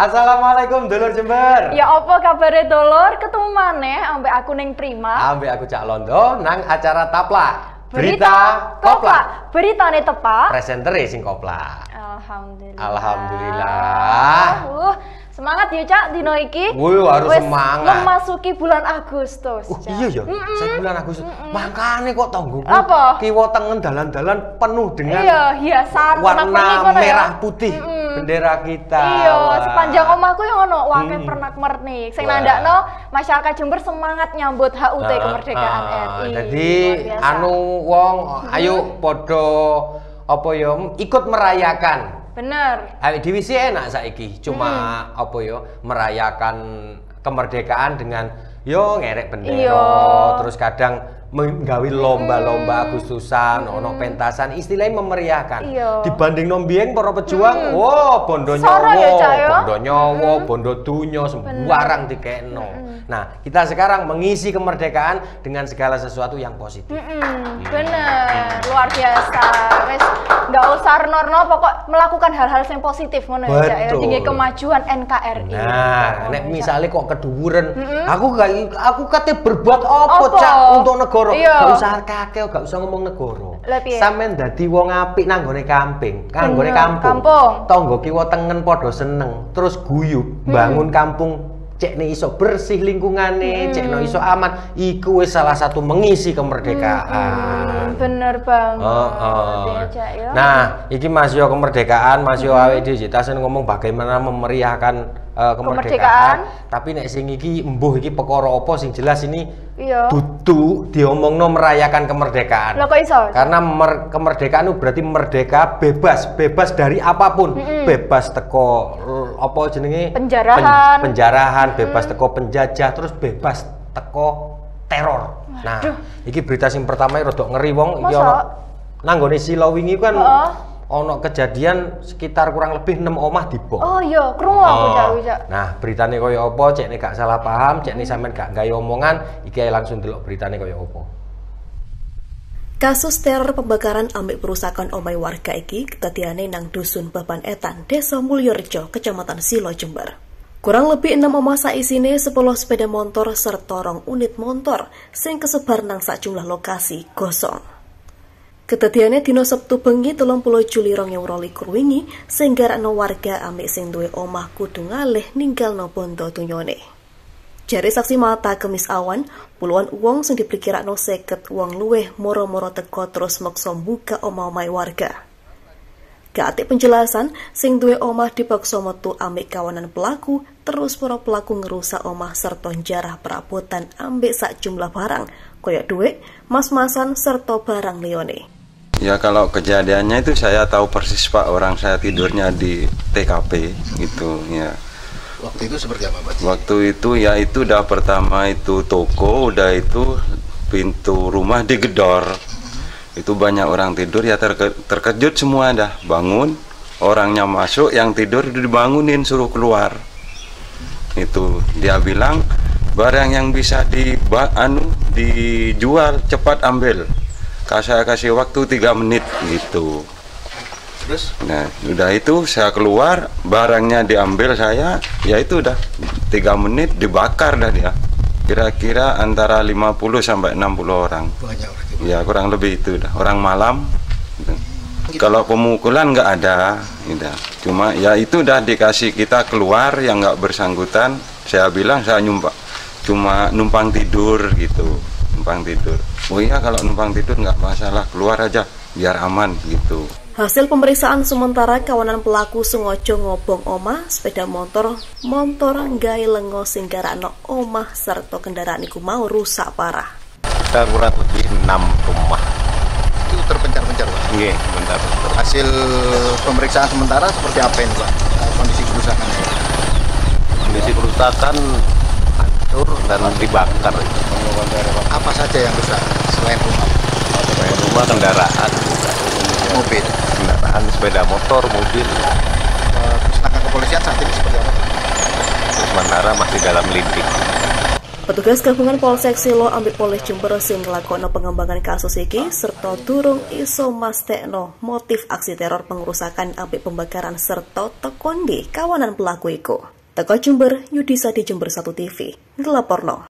Assalamualaikum dulur Jember. Ya opo kabare dulur, ketemu maneh ambek aku ning Prima. Ambek aku Cak Londo nang acara Tapla. Berita Kopla. Beritane tepak. Presentere sing Kopla. Alhamdulillah. Alhamdulillah. Semangat ya Cak dino iki. Wuh, harus semangat. Memasuki bulan Agustus. Iya ya. Saya bulan Agustus. Makane kok tanggoku kiwa tengen dalan-dalan penuh dengan hiasan warna merah putih. Bendera kita. Iya, sepanjang omahku yang ono wakai pernak-pernik. Sing nandakno masyarakat Jember semangat nyambut HUT kemerdekaan RI. Jadi anu wong ayo podo apa ya ikut merayakan. Bener. Awake dhewe sih enak saiki, cuma apa ya merayakan kemerdekaan dengan yo ngerek bendera, terus kadang menggawi lomba-lomba Agustusan, ono pentasan, istilahnya memeriahkan. Dibanding nombien para pejuang, wow bondo nyowo, bondo dunyo, sembarang dikeno. Nah, kita sekarang mengisi kemerdekaan dengan segala sesuatu yang positif. Bener, luar biasa. Wes, nggak usah renor-renor, pokok melakukan hal-hal yang positif, ngono ya. Tinggi kemajuan NKRI. Nah, nek misalnya kok keduren, aku kate berbuat apa Cak untuk negara. Gak usah kakek, gak usah ngomong negoro. Sampeyan dadi wong apik nanggone kampung, tangga kiwa tengen padha seneng, terus guyub bangun kampung cekne iso bersih lingkungane, cekno iso aman. Iku wis salah satu mengisi kemerdekaan. Bener banget. Nah, iki Mas yo kemerdekaan, Mas yo awake dhewe ditasen ngomong bagaimana memeriahkan kemerdekaan, tapi nek sing iki embuh iki perkara apa sing jelas ini dudu diomongno merayakan kemerdekaan. Lho kok iso? Karena kemerdekaan itu berarti merdeka, bebas, bebas dari apapun. Bebas teko apa jenenge? Penjarahan, bebas teko penjajah, terus bebas teko teror. Nah, iki berita sing pertama rodok ngeri wong iki ono nanggone Silo wingi kan ono kejadian sekitar kurang lebih 6 omah dibom. Oh iya, krungu aku Cak. Nah, beritane kaya apa? Cekne gak salah paham, cekne sampean gak gawe omongan, iki langsung delok beritane kaya apa. Kasus teror pembakaran ambek perusakan omah warga iki kedadiane nang Dusun Baban Etan, Desa Mulyorejo, Kecamatan Silo, Jember. Kurang lebih 6 omah saisine 10 sepeda motor serta 2 unit motor sing kesebar nang sajumlah lokasi gosong. Kedadiannya dino Sabtu bengi 30 Juli 2022 wingi sing garakno warga ambek sing duwe omah kudu ngalih ninggalno bondo dunyane. Jare saksi mata Kemis awan, puluhan wong sing diperkirakan 50 wong luweh moro-moro teko terus maksa mbuka omah-omah warga. Gak ati penjelasan, sing duwe omah dipaksa metu ambek kawanan pelaku, terus para pelaku ngerusak omah serta njarah perabotan ambek sak jumlah barang, kaya duit, mas-masan serta barang liyane. Ya kalau kejadiannya itu saya tahu persis Pak, orang saya tidurnya di TKP gitu ya. Waktu itu seperti apa Pak? Waktu itu ya itu udah pertama itu toko, udah itu pintu rumah digedor. Itu banyak orang tidur ya terkejut semua dah, bangun, orangnya masuk, yang tidur dibangunin suruh keluar. Itu dia bilang barang yang bisa dijual cepat ambil. Saya kasih waktu 3 menit gitu. Terus? Nah, udah itu saya keluar, barangnya diambil saya, ya itu udah 3 menit dibakar dah dia. Kira-kira antara 50 sampai 60 orang. Banyak orang. Ya, kurang lebih itu dah. Orang malam. Gitu. Kalau pemukulan nggak ada, gitu. Cuma ya itu udah dikasih kita keluar yang nggak bersangkutan. Saya bilang saya cuma numpang tidur gitu, numpang tidur. Oh iya kalau numpang tidur nggak masalah, keluar aja biar aman gitu. Hasil pemeriksaan sementara kawanan pelaku sengaja ngobong omah, sepeda motor, gawe lengo sing garakno omah serta kendaraan iku mau rusak parah. Kita kurang lebih 6 rumah. Itu terpencar-pencar Pak? Iya, bentar. Hasil pemeriksaan sementara seperti apa ini Pak? Kondisi kerusakannya? Kondisi kerusakan dan dibakar. Apa saja yang besar selain rumah? Selain rumah kendaraan, mobil, kendaraan sepeda motor, mobil. Pusaka kepolisian saat ini seperti apa? Sementara masih dalam lidik. Petugas gabungan Polsek Silo Ambipolres Jember sing nglakoni pengembangan kasus iki serta durung iso mastekno motif aksi teror pengerusakan ambek pembakaran serta tekondi kawanan pelaku iku. Teko Jember, Yudisa di Jember 1 TV ngelaporno.